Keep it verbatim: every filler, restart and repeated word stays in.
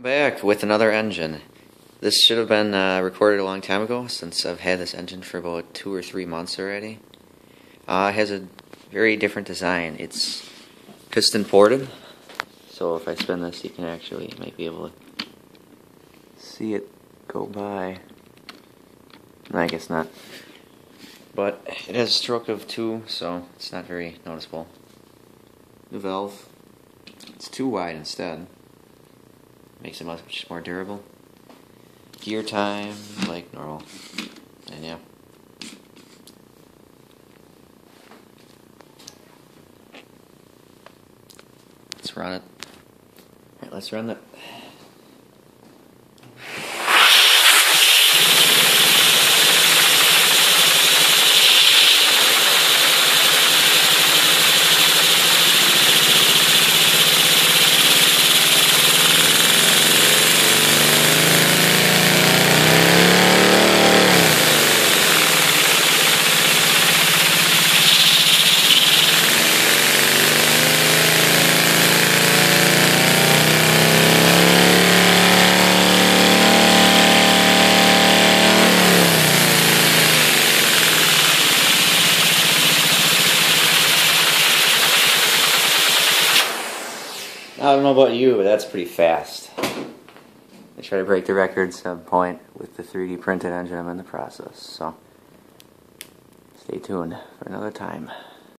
Back with another engine. This should have been uh, recorded a long time ago, since I've had this engine for about two or three months already. Uh, it has a very different design. It's piston ported, so if I spin this you can actually you might be able to see it go by. No, I guess not. But it has a stroke of two, so it's not very noticeable. The valve, it's too wide instead. Makes it much more durable. Gear time, like normal. And yeah. Let's run it. Alright, let's run it. I don't know about you, but that's pretty fast. I try to break the record some point with the three D printed engine. I'm in the process, so stay tuned for another time.